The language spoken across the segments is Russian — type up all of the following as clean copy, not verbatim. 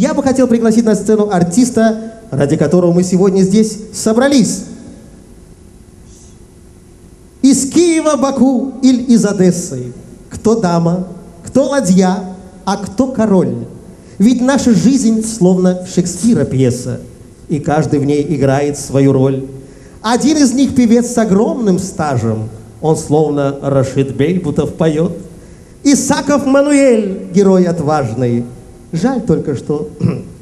я бы хотел пригласить на сцену артиста, ради которого мы сегодня здесь собрались. Из Киева, Баку или из Одессы. Кто дама, кто ладья, а кто король. Ведь наша жизнь словно Шекспира пьеса, и каждый в ней играет свою роль. Один из них певец с огромным стажем, он словно Рашид Бельбутов поет. Исаков Мануэль, герой отважный, жаль только, что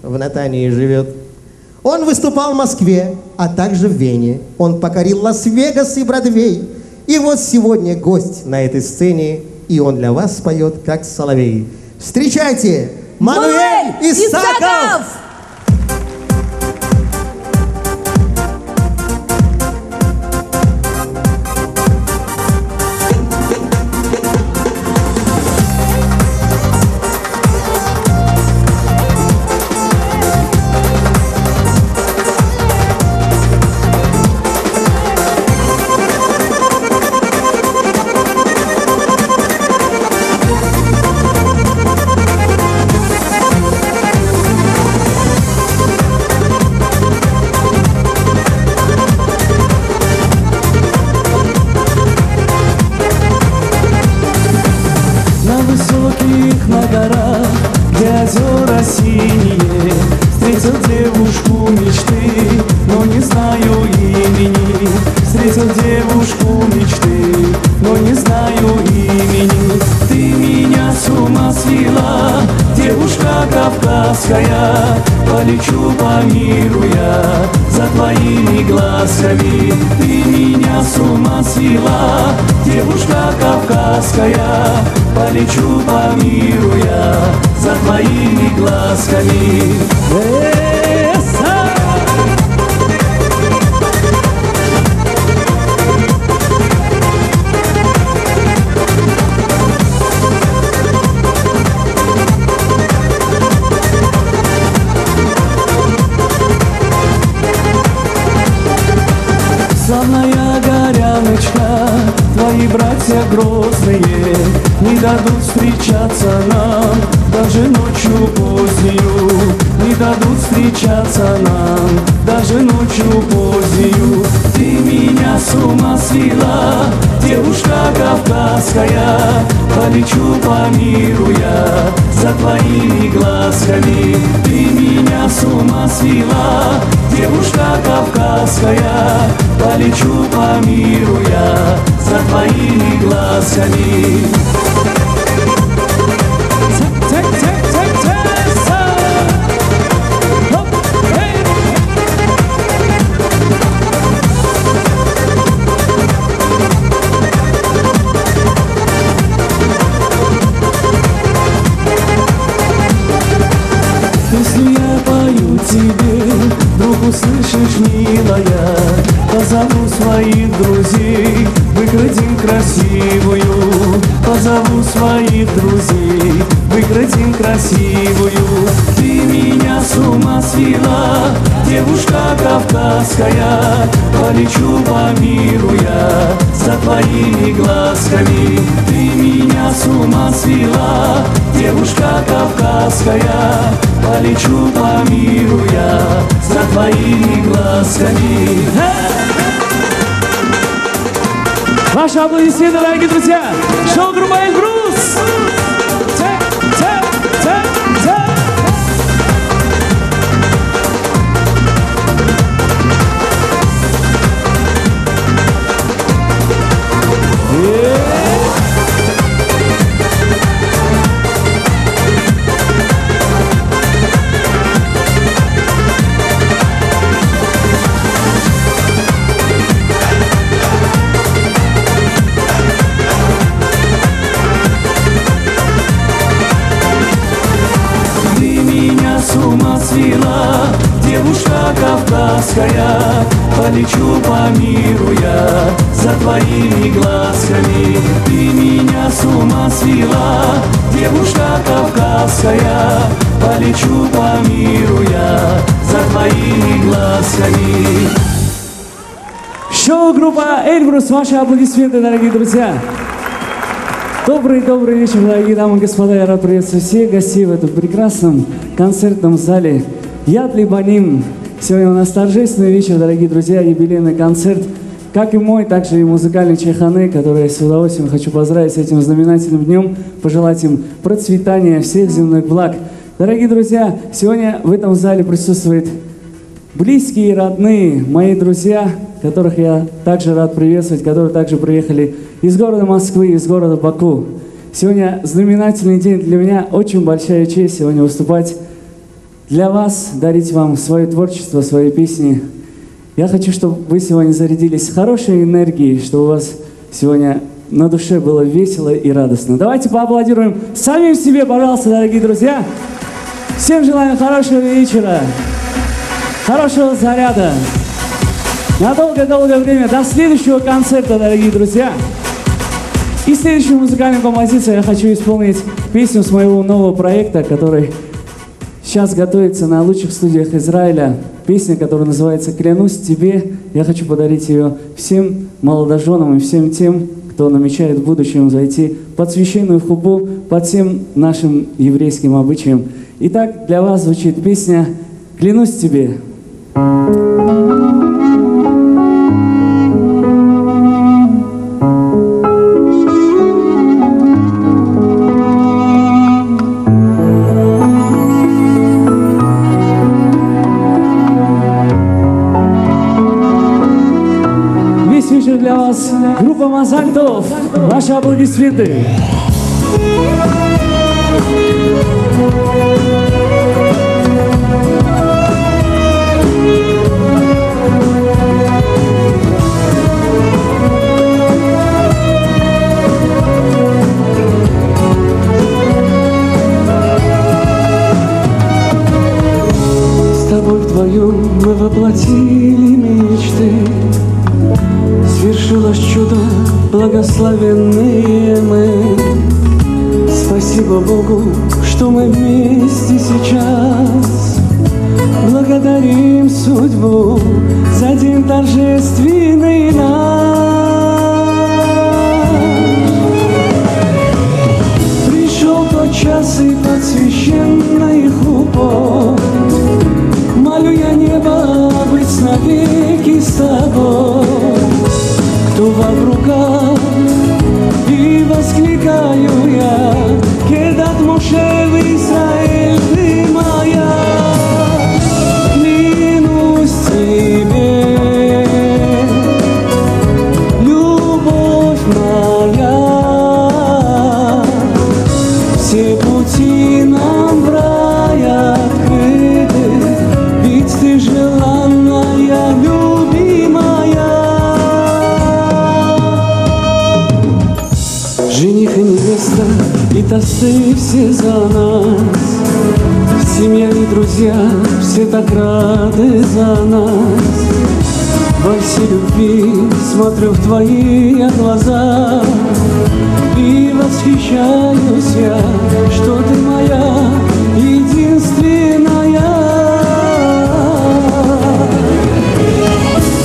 в Натании живет. Он выступал в Москве, а также в Вене. Он покорил Лас-Вегас и Бродвей. И вот сегодня гость на этой сцене, и он для вас споет, как соловей. Встречайте, Мануэль Исаков! Полечу по миру я за твоими глазками. Ты меня с ума свела, девушка кавказская. Полечу по миру я за твоими глазками. Братья грозные не дадут встречаться нам, даже ночью позднею. Не дадут встречаться нам, даже ночью позднею. Ты меня с ума свела, девушка кавказская. Полечу по миру я за твоими глазками. Ты меня с ума свела, девушка кавказская. Полечу по миру я за твоими глазками. Услышишь, милая, позову своих друзей, выкрадим красивую. Позову своих друзей, выкрадим красивую. Ты меня с ума свела, девушка кавказская. Полечу по миру я за твоими глазками. Ты меня с ума свела, девушка кавказская. Полечу по миру я за твоими глазками. Ваши аплодисменты, дорогие друзья! Шоу-группа «Эльбрус». Полечу по миру я за твоими глазками. Ты меня с ума свела, девушка кавказская. Полечу по миру я за твоими глазками. Шоу-группа «Эльбрус», ваши аплодисменты, дорогие друзья. Добрый-добрый вечер, дорогие дамы и господа. Я рад приветствовать всех гостей в этом прекрасном концертном зале Ядли Банин. Сегодня у нас торжественный вечер, дорогие друзья, юбилейный концерт. Как и мой, также и музыкальный чайханы, который я с удовольствием хочу поздравить с этим знаменательным днем, пожелать им процветания, всех земных благ. Дорогие друзья, сегодня в этом зале присутствуют близкие и родные, мои друзья, которых я также рад приветствовать, которые также приехали из города Москвы, из города Баку. Сегодня знаменательный день для меня, очень большая честь сегодня выступать для вас, дарить вам свое творчество, свои песни. Я хочу, чтобы вы сегодня зарядились хорошей энергией, чтобы у вас сегодня на душе было весело и радостно. Давайте поаплодируем самим себе, пожалуйста, дорогие друзья. Всем желаем хорошего вечера, хорошего заряда. На долгое-долгое время до следующего концерта, дорогие друзья. И следующую музыкальную композицию я хочу исполнить песню с моего нового проекта, который сейчас готовится на лучших студиях Израиля. Песня, которая называется «Клянусь тебе». Я хочу подарить ее всем молодоженам и всем тем, кто намечает в будущем зайти под священную хупу, под всем нашим еврейским обычаям. Итак, для вас звучит песня «Клянусь тебе». Группа Мазальтов, ваши аплодисменты. С тобой вдвоем мы воплотили мечты. Свершилось чудо, благословенные мы. Спасибо Богу, что мы вместе сейчас. Благодарим судьбу за день торжественный наш. Пришел тот час, и под священной хупой молю я небо быть навеки с тобой. Тува в руках, и воскликаю я, кедат Моше в Израиль, ты моя. Клянусь тебе, любовь моя, все пути нам в рай открыты, ведь ты желанная любовь. И тосты все за нас, семья и друзья, все так рады за нас. Во всей любви смотрю в твои глаза и восхищаюсь я, что ты моя единственная.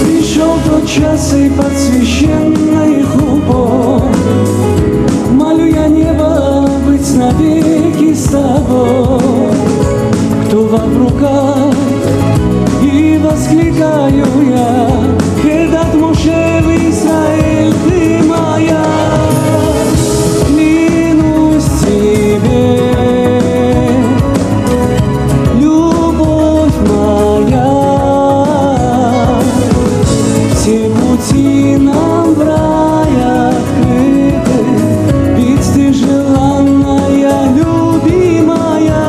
Пришел тот час, и под священной хупой небо быть навеки с тобой. Кто в руках, и воскликаю я, кедат Моше в Израиль, ты моя. Клянусь тебе, любовь моя, все пути нам в рай открыты. Ты желанная, любимая.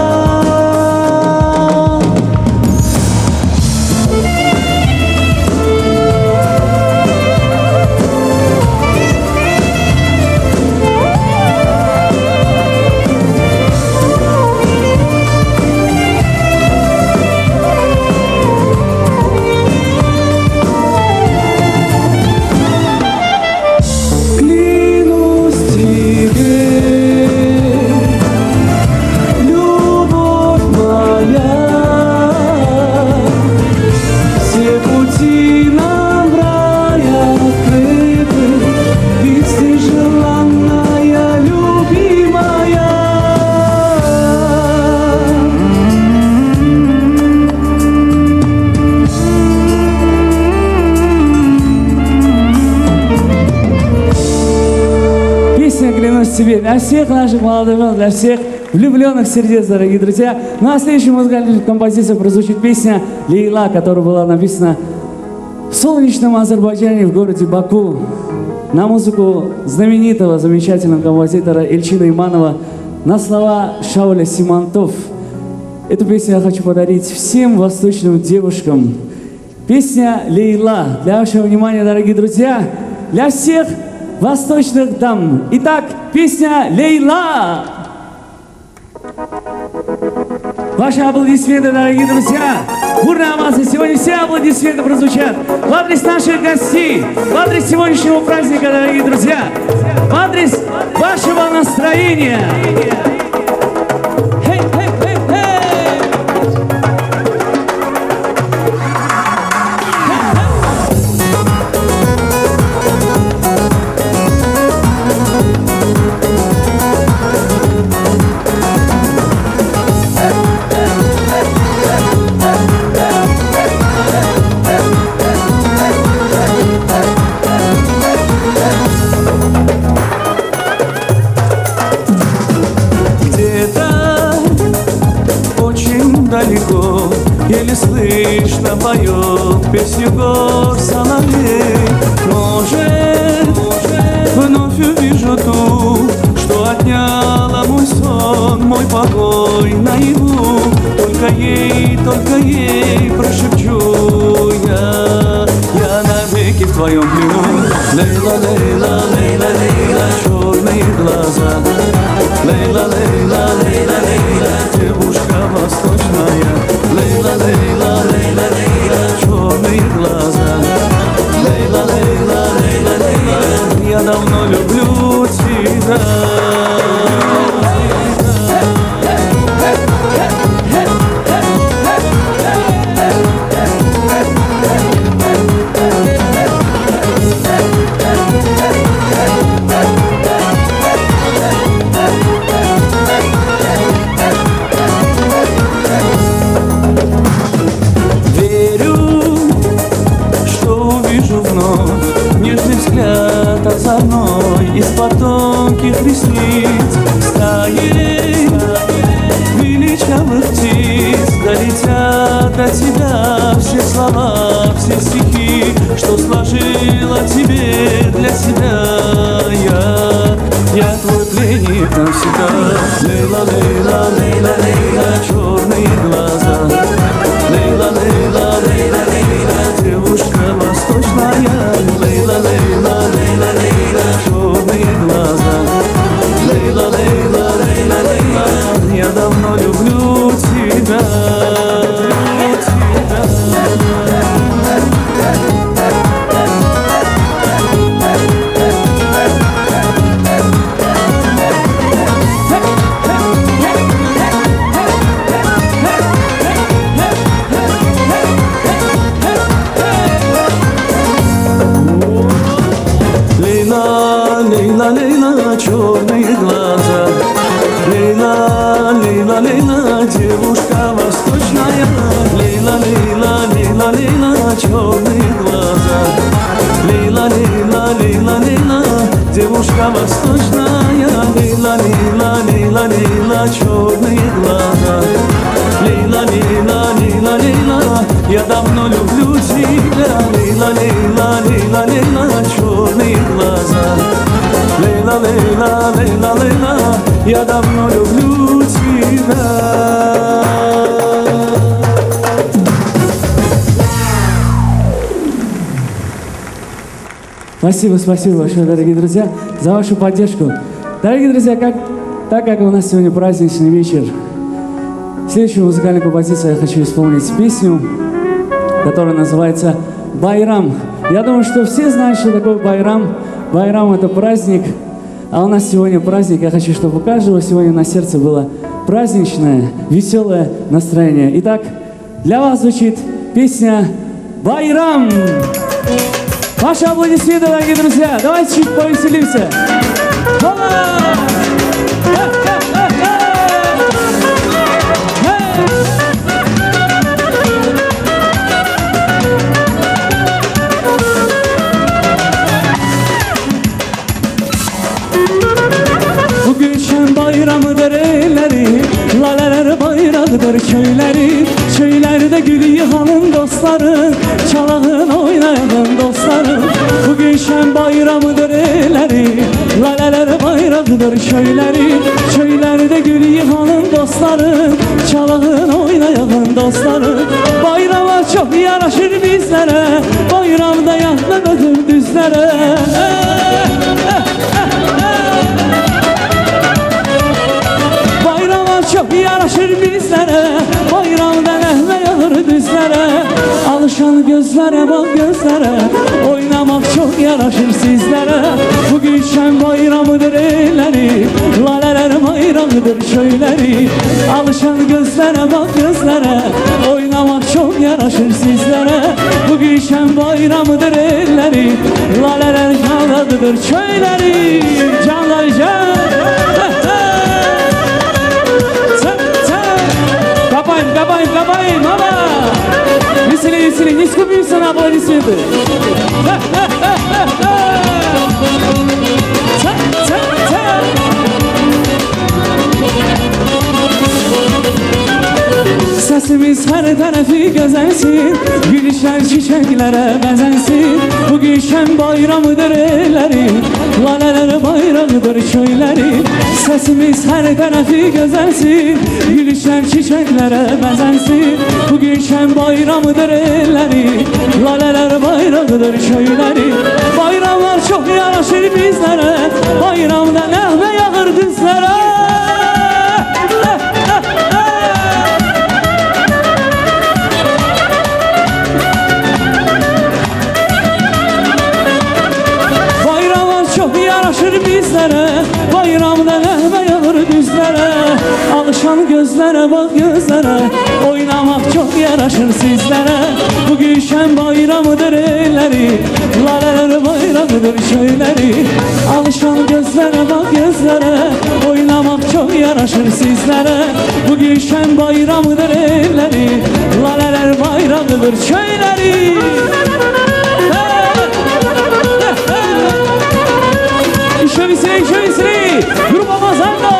себе для всех наших молодых жен, для всех влюбленных сердец, дорогие друзья. Ну а в следующей музыкальной композиции прозвучит песня «Лейла», которая была написана в солнечном Азербайджане, в городе Баку, на музыку знаменитого, замечательного композитора Ильчина Иманова, на слова Шауля Симантов. Эту песню я хочу подарить всем восточным девушкам. Песня «Лейла». Для вашего внимания, дорогие друзья, для всех восточных дам. Итак, песня «Лейла». Ваши аплодисменты, дорогие друзья. Бурная масса. Сегодня все аплодисменты прозвучат в адрес наших гостей, в адрес сегодняшнего праздника, дорогие друзья, в адрес вашего настроения. Слышно поет песню гор соловей. Может, вновь увижу ту, что отняла мой сон, мой покой наяву. Только ей прошепчу я навеки в твоем плену. Лейла, лейла, лейла, лейла, черные глаза. Лейла, лейла, лейла, лейла, девушка восточная. Лейла, лейла, лейла, лейла, черные глаза. Лейла, лейла, лейла, лейла, я давно люблю тебя. За мной из-под тонких ресниц стоит величавых птиц. Долетят до тебя все слова, все стихи, что сложила тебе для себя я твой пленник навсегда. Лейла, лейла, лейла, лейла, черные глаза. Лейла, лейла, лейла, лейла, девушка восточная. Лейла, лейла, лейла, лейла, черные глаза. Лейла, лейла, лейла, лейла, я давно люблю тебя. Девушка восточная, лейла, лейла, лейла, лейла, черные глаза. Лейла, лейла, лейла, лейла, я давно люблю тебя. Лейла, лейла, лейла, лейла, черные глаза. Лейла, лейла, лейла, лейла, я давно люблю тебя. Спасибо, спасибо большое, дорогие друзья, за вашу поддержку. Дорогие друзья, так как у нас сегодня праздничный вечер, следующую музыкальную композицию я хочу исполнить песню, которая называется «Байрам». Я думаю, что все знают, что такое байрам. Байрам – это праздник, а у нас сегодня праздник. Я хочу, чтобы у каждого сегодня на сердце было праздничное, веселое настроение. Итак, для вас звучит песня «Байрам». Ваши аплодисменты, дорогие друзья. Давайте чуть повеселимся. giderim Köylerde gül yığanın dostları Çalağın oynayanın dostları Bugün şen bayramıdır elleri Laleler bayramıdır köyleri Köylerde gül yığanın dostları Çalağın oynayanın dostları Bayrama çok yaraşır bizlere Bayramda yatmadım düzlere Çok yaraşır bizlere Bayramdan ehve yağır düzlere Alışan gözlere bak gözlere Oynamak çok yaraşır sizlere Bugün şen bayramıdır elleri Laleler bayramıdır köyleri Alışan gözlere bak gözlere Oynamak çok yaraşır sizlere Bugün şen bayramıdır elleri Laleler kavradıdır köyleri Canlar can Копаем, копаем, копаем, мама! Веселее, веселее, не скупимся на аплодисменты! Sesimiz her tarafı gözensin Gülüşler çiçeklere bezensin Bugün şen bayramıdır elleri Laleler bayramıdır köyleri Sesimiz her tarafı gözensin Gülüşler çiçeklere bezensin Bugün şen bayramıdır elleri Laleler bayramıdır köyleri Bayramlar çok yaraşır bizlere Bayramda nehve yağır düzlere Bayramda nehve yağır düzlere Alışan gözlere bak gözlere Oynamak çok yaraşır sizlere Bugün şen bayramıdır elleri Laleler bayramıdır köyleri Alışan gözlere bak gözlere Oynamak çok yaraşır sizlere Bugün şen bayramıdır elleri Laleler bayramıdır köyleri Еще веселее, еще веселее! Группа Мазанга!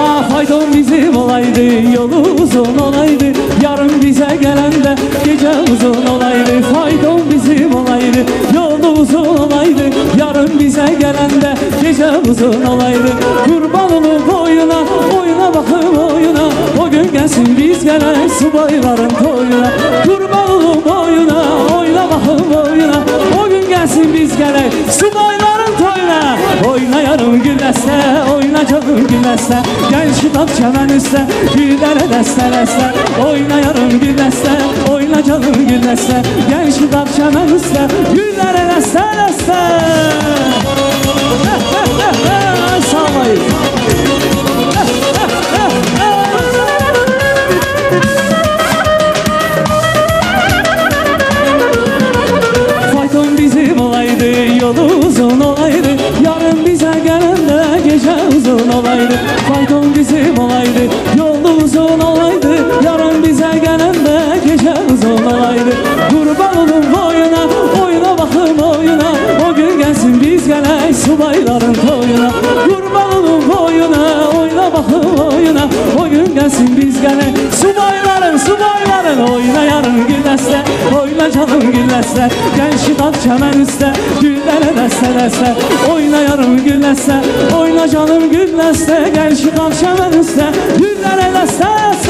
Ah, fayton bizim olaydı, yolu uzun olaydı Yarın bize gelende gece uzun olaydı Fayton bizim olaydı, yolu uzun olaydı Yarın bize gelende gece uzun olaydı Kurban olup oyuna, oyuna bakım oyuna O gün gelsin biz gelen subayların koyuna Kurban olup oyuna, oyna bakım oyuna O gün gelsin biz gelen subayların toyuna Oyna yarım gülleste, oyna canım gülleste Gel şu tat çemen üste, güllere deste deste Oyna yarım gülleste, oyna canım gülleste Gel şu tat çemen üste, güllere deste deste Sağlayın Fayton bizim olaydı, yolu uzun olaydı Yarın bize gelen de gece uzun olaydı Fayton bizim olaydı, yolu uzun olaydı Yarın bize gelen de gece uzun olaydı Kurban olun boyuna, oyuna bakım oyuna O gün gelsin biz gelen subayların toyuna Kurban olun boyuna, oyuna bakım oyuna O gün gelsin biz gelen subayların, subayların Oyna yarın gülleste, oyna canım gülleste Gel şıtat çemen üste, güllere deste deste Oyna yarım gülleste, oyna canım gülleste Gel şıtat çemen üste, güllere deste deste